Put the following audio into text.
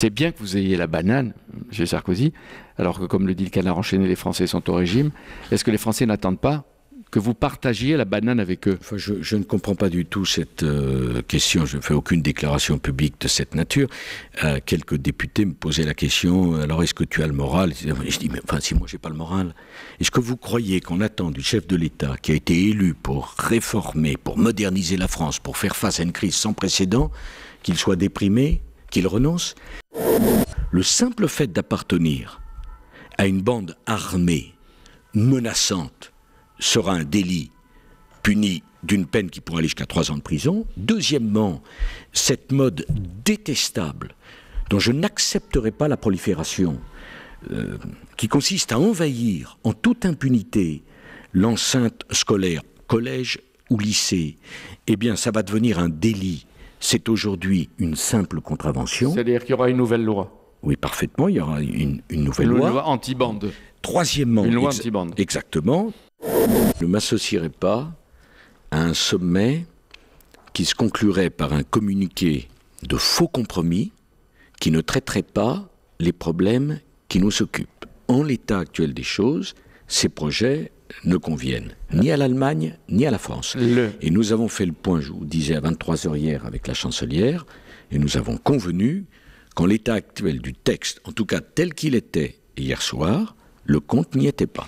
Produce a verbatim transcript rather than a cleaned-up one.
C'est bien que vous ayez la banane chez Sarkozy, alors que, comme le dit le Canard enchaîné, les Français sont au régime. Est-ce que les Français n'attendent pas que vous partagiez la banane avec eux? Enfin, je, je ne comprends pas du tout cette euh, question. Je ne fais aucune déclaration publique de cette nature. Euh, quelques députés me posaient la question, alors est-ce que tu as le moral? Je dis, mais enfin, si moi j'ai pas le moral. Est-ce que vous croyez qu'on attend du chef de l'État, qui a été élu pour réformer, pour moderniser la France, pour faire face à une crise sans précédent, qu'il soit déprimé, qu'il renonce? Le simple fait d'appartenir à une bande armée, menaçante, sera un délit puni d'une peine qui pourrait aller jusqu'à trois ans de prison. Deuxièmement, cette mode détestable, dont je n'accepterai pas la prolifération, euh, qui consiste à envahir en toute impunité l'enceinte scolaire, collège ou lycée, eh bien ça va devenir un délit. C'est aujourd'hui une simple contravention. C'est-à-dire qu'il y aura une nouvelle loi? Oui, parfaitement, il y aura une, une nouvelle une loi. Une loi anti-bande. Troisièmement, une loi anti-bande. Exactement. Je ne m'associerai pas à un sommet qui se conclurait par un communiqué de faux compromis qui ne traiterait pas les problèmes qui nous occupent. En l'état actuel des choses, ces projets ne conviennent ni à l'Allemagne ni à la France. Le... Et nous avons fait le point, je vous disais, à vingt-trois heures hier avec la chancelière, et nous avons convenu qu'en l'état actuel du texte, en tout cas tel qu'il était hier soir, le compte n'y était pas.